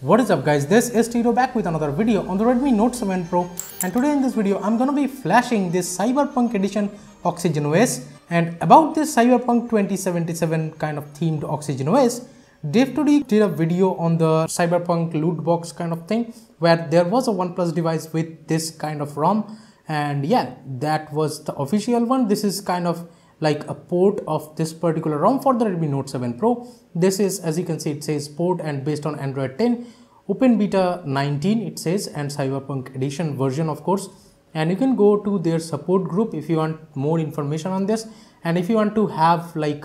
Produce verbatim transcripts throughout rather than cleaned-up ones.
What is up guys, this is Tito back with another video on the Redmi Note seven Pro, and today in this video I'm gonna be flashing this Cyberpunk edition Oxygen O S. And about this Cyberpunk twenty seventy-seven kind of themed Oxygen O S, Dave two D did a video on the Cyberpunk loot box kind of thing where there was a OnePlus device with this kind of ROM, and yeah, that was the official one. This is kind of like a port of this particular ROM for the Redmi Note seven Pro. This is, as you can see, it says port and based on Android ten, Open Beta nineteen it says, and Cyberpunk edition version of course. And you can go to their support group if you want more information on this, and if you want to have like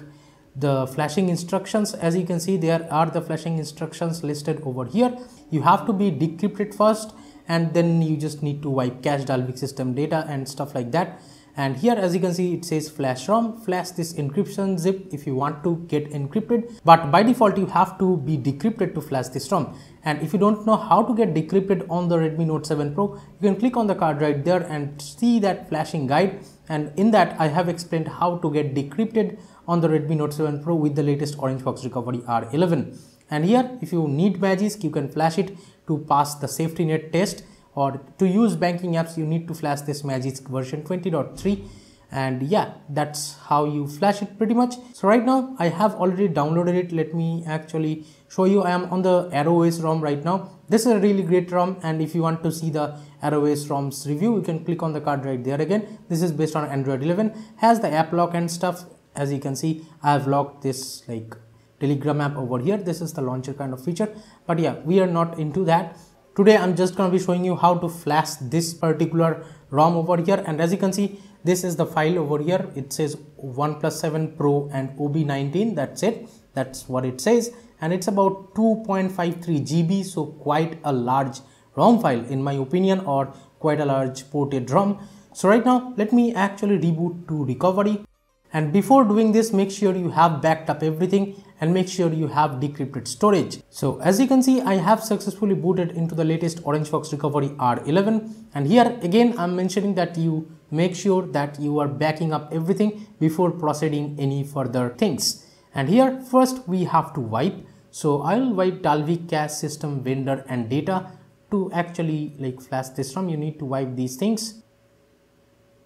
the flashing instructions, as you can see there are the flashing instructions listed over here. You have to be decrypted first, and then you just need to wipe cache, Dalvik system data and stuff like that. And here, as you can see, it says flash ROM, flash this encryption zip if you want to get encrypted, but by default you have to be decrypted to flash this ROM. And if you don't know how to get decrypted on the Redmi Note seven Pro, you can click on the card right there and see that flashing guide, and in that I have explained how to get decrypted on the Redmi Note seven Pro with the latest OrangeFox Recovery R eleven. And here, if you need Magisk, you can flash it to pass the safety net test. Or to use banking apps, you need to flash this Magisk version twenty point three, and yeah, that's how you flash it pretty much. So right now I have already downloaded it. Let me actually show you. I am on the AeroOS ROM right now. This is a really great ROM, and if you want to see the AeroOS ROM's review, you can click on the card right there again. This is based on Android eleven, has the app lock and stuff. As you can see, I have locked this like Telegram app over here. This is the launcher kind of feature, but yeah, we are not into that. Today I'm just going to be showing you how to flash this particular ROM over here, and as you can see, this is the file over here. It says OnePlus seven Pro and O B nineteen, that's it, that's what it says, and it's about two point five three G B, so quite a large ROM file in my opinion, or quite a large ported ROM. So right now let me actually reboot to recovery, and before doing this make sure you have backed up everything and make sure you have decrypted storage. So as you can see, I have successfully booted into the latest OrangeFox Recovery R eleven, and here again I'm mentioning that you make sure that you are backing up everything before proceeding any further things. And here first we have to wipe, so I'll wipe Dalvik, cache, system, vendor and data. To actually like flash this ROM, you need to wipe these things.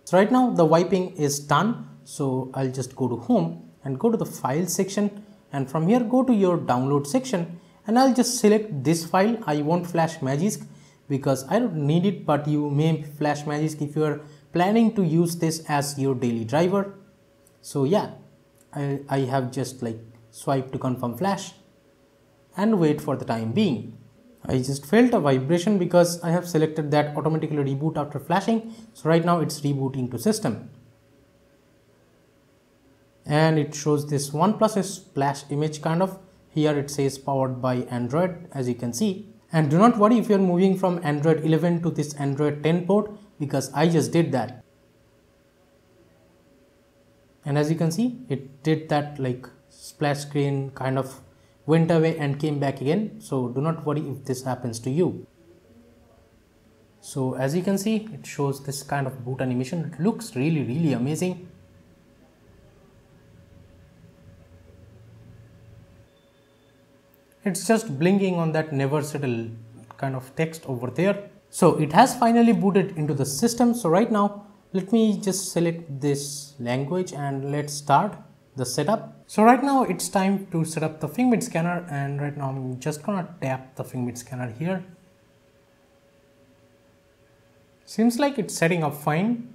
So right now the wiping is done, so I'll just go to home and go to the file section, and from here go to your download section, and I'll just select this file. I won't flash Magisk because I don't need it, but you may flash Magisk if you are planning to use this as your daily driver. So yeah, I, I have just like swiped to confirm flash and wait for the time being. I just felt a vibration because I have selected that automatically reboot after flashing. So right now it's rebooting to system, and it shows this OnePlus splash image kind of. Here it says powered by Android, as you can see. And do not worry if you are moving from Android eleven to this Android ten port, because I just did that. And as you can see, it did that like splash screen kind of, went away and came back again. So do not worry if this happens to you. So as you can see, it shows this kind of boot animation. It looks really really amazing. It's just blinking on that never settle kind of text over there. So it has finally booted into the system. So right now let me just select this language and let's start the setup. So right now it's time to set up the fingerprint scanner, and right now I'm just gonna tap the fingerprint scanner here. Seems like it's setting up fine.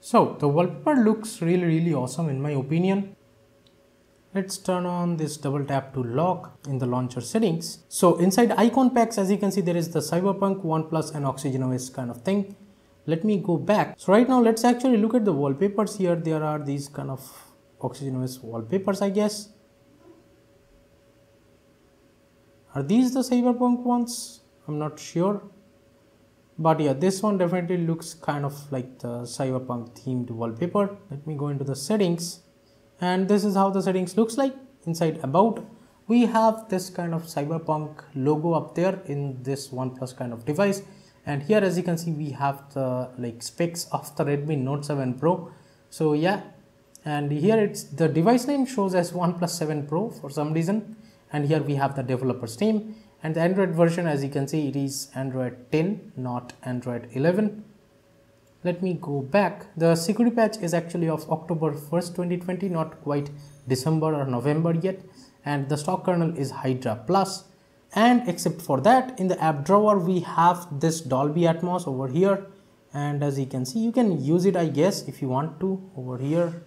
So the wallpaper looks really really awesome in my opinion. Let's turn on this double tap to lock in the launcher settings. So inside icon packs, as you can see, there is the Cyberpunk, OnePlus and Oxygen O S kind of thing. Let me go back. So right now let's actually look at the wallpapers here. There are these kind of Oxygen O S wallpapers, I guess. Are these the Cyberpunk ones? I'm not sure. But yeah, this one definitely looks kind of like the Cyberpunk themed wallpaper. Let me go into the settings, and this is how the settings looks like. Inside about, we have this kind of Cyberpunk logo up there in this OnePlus kind of device, and here as you can see we have the like specs of the Redmi Note seven Pro. So yeah, and here it's the device name shows as OnePlus seven Pro for some reason, and here we have the developer's name, and the Android version, as you can see, it is Android ten, not Android eleven. Let me go back. The security patch is actually of October first twenty twenty, not quite December or November yet, and the stock kernel is Hydra Plus. And except for that, in the app drawer we have this Dolby Atmos over here, and as you can see, you can use it I guess if you want to over here.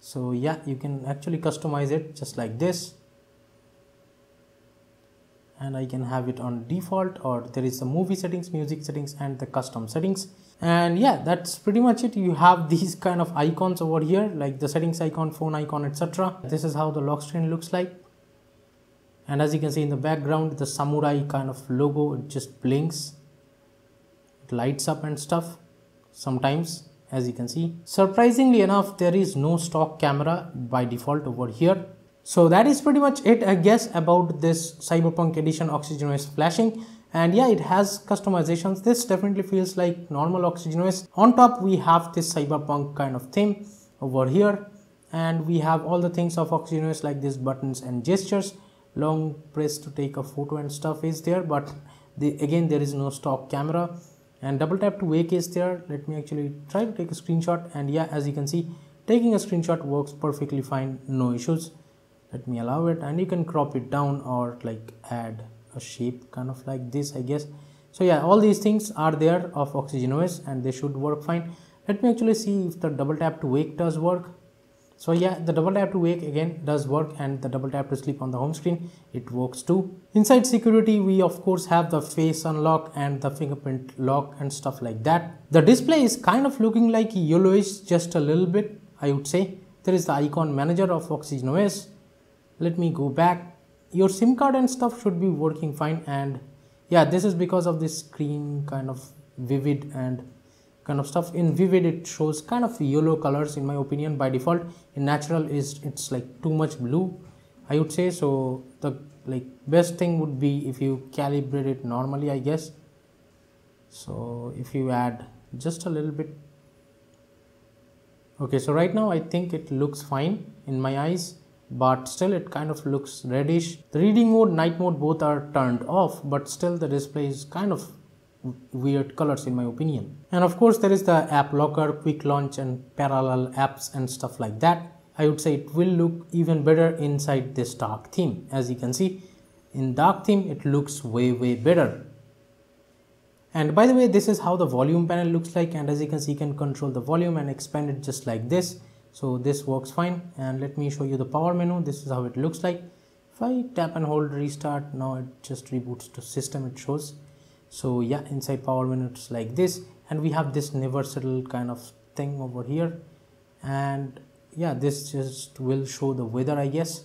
So yeah, you can actually customize it just like this, and I can have it on default, or there is some movie settings, music settings, and the custom settings. And yeah, that's pretty much it. You have these kind of icons over here, like the settings icon, phone icon, etc. This is how the lock screen looks like, and as you can see in the background, the samurai kind of logo, it just blinks, it lights up and stuff sometimes, as you can see. Surprisingly enough, there is no stock camera by default over here. So that is pretty much it I guess about this Cyberpunk edition Oxygen O S flashing. And yeah, it has customizations. This definitely feels like normal Oxygen O S. On top we have this Cyberpunk kind of theme over here, and we have all the things of Oxygen O S like these buttons and gestures, long press to take a photo and stuff is there, but the, again there is no stock camera, and double tap to wake is there. Let me actually try to take a screenshot, and yeah, as you can see, taking a screenshot works perfectly fine, no issues. Let me allow it, and you can crop it down or like add a shape kind of like this I guess. So yeah, all these things are there of Oxygen O S, and they should work fine. Let me actually see if the double tap to wake does work. So yeah, the double tap to wake again does work, and the double tap to sleep on the home screen, it works too. Inside security, we of course have the face unlock and the fingerprint lock and stuff like that. The display is kind of looking like yellowish just a little bit I would say. There is the icon manager of Oxygen O S. Let me go back. Your SIM card and stuff should be working fine, and yeah, this is because of this screen kind of vivid and kind of stuff. In vivid it shows kind of yellow colors in my opinion by default. In natural is it's like too much blue I would say. So the like best thing would be if you calibrate it normally I guess. So if you add just a little bit. Okay, so right now I think it looks fine in my eyes, but still it kind of looks reddish. The reading mode, night mode, both are turned off, but still the display is kind of weird colors in my opinion. And of course there is the app locker, quick launch, and parallel apps and stuff like that. I would say it will look even better inside this dark theme. As you can see, in dark theme it looks way way better. And by the way, this is how the volume panel looks like, and as you can see, you can control the volume and expand it just like this. So this works fine, and let me show you the power menu. This is how it looks like. If I tap and hold restart, now it just reboots to system it shows. So yeah, inside power menu it's like this, and we have this never settle kind of thing over here, and yeah, this just will show the weather I guess.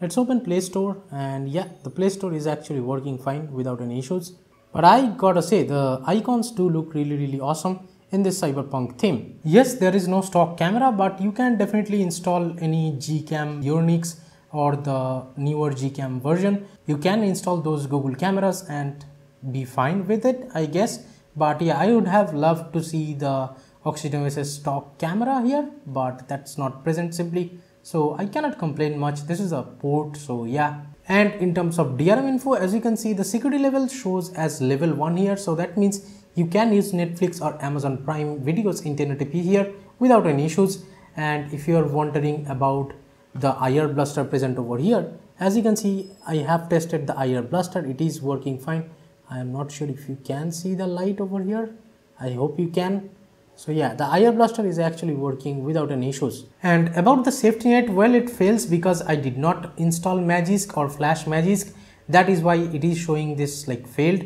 Let's open Play Store, and yeah, the Play Store is actually working fine without any issues. But I gotta say, the icons do look really really awesome in this Cyberpunk theme. Yes, there is no stock camera, but you can definitely install any GCam, Urnyx, or the newer GCam version. You can install those Google cameras and be fine with it I guess. But yeah, I would have loved to see the Oxygen O S stock camera here, but that's not present simply, so I cannot complain much. This is a port, so yeah. And in terms of D R M info, as you can see, the security level shows as level one here, so that means you can use Netflix or Amazon Prime videos in ten eighty p here without any issues. And if you are wondering about the I R Blaster present over here, as you can see, I have tested the I R Blaster, it is working fine. I am not sure if you can see the light over here, I hope you can. So yeah, the I R Blaster is actually working without any issues. And about the safety net, well, it fails because I did not install Magisk or flash Magisk, that is why it is showing this like failed.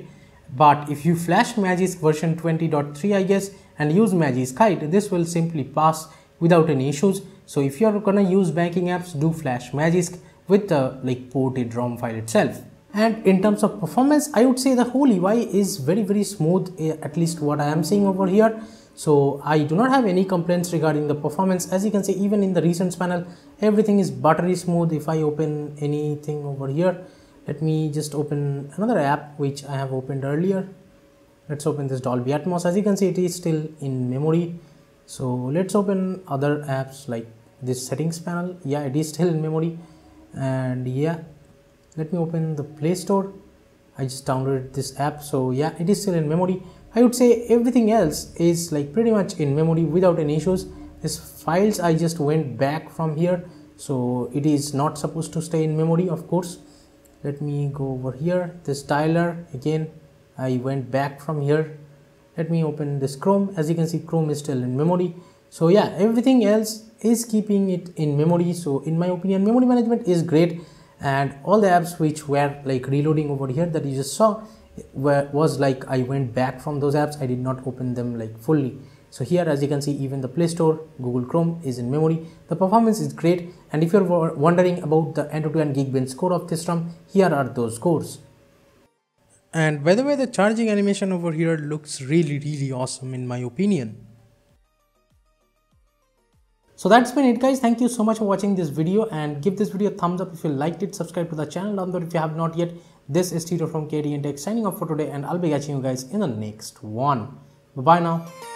But if you flash Magisk version twenty point three I guess and use MagiskHide, this will simply pass without any issues. So if you are gonna use banking apps, do flash Magisk with the like ported ROM file itself. And in terms of performance, I would say the whole U I is very very smooth, at least what I am seeing over here. So I do not have any complaints regarding the performance. As you can see, even in the recents panel, everything is buttery smooth. If I open anything over here, let me just open another app which I have opened earlier. Let's open this Dolby Atmos. As you can see, it is still in memory. So let's open other apps like this settings panel. Yeah, it is still in memory. And yeah, let me open the Play Store. I just downloaded this app. So yeah, it is still in memory. I would say everything else is like pretty much in memory without any issues. This files, I just went back from here. So it is not supposed to stay in memory, of course. Let me go over here. This Dialer, again, I went back from here. Let me open this Chrome. As you can see, Chrome is still in memory. So yeah, everything else is keeping it in memory. So in my opinion, memory management is great. And all the apps which were like reloading over here that you just saw were, was like I went back from those apps. I did not open them like fully. So here, as you can see, even the Play Store, Google Chrome is in memory. The performance is great. And if you're wondering about the end-to-end Geekbench score of this ROM, here are those scores. And by the way, the charging animation over here looks really, really awesome in my opinion. So that's been it, guys. Thank you so much for watching this video, and give this video a thumbs up if you liked it. Subscribe to the channel down there if you have not yet. This is Tito from K D N Tech signing off for today, and I'll be catching you guys in the next one. Bye-bye now.